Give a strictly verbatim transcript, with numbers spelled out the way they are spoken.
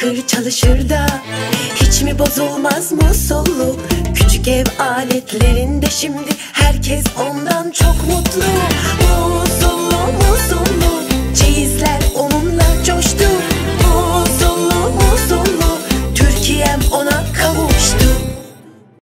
Şıkır çalışır da hiç mi bozulmaz musullu? Küçük ev aletlerinde şimdi herkes ondan çok mutlu.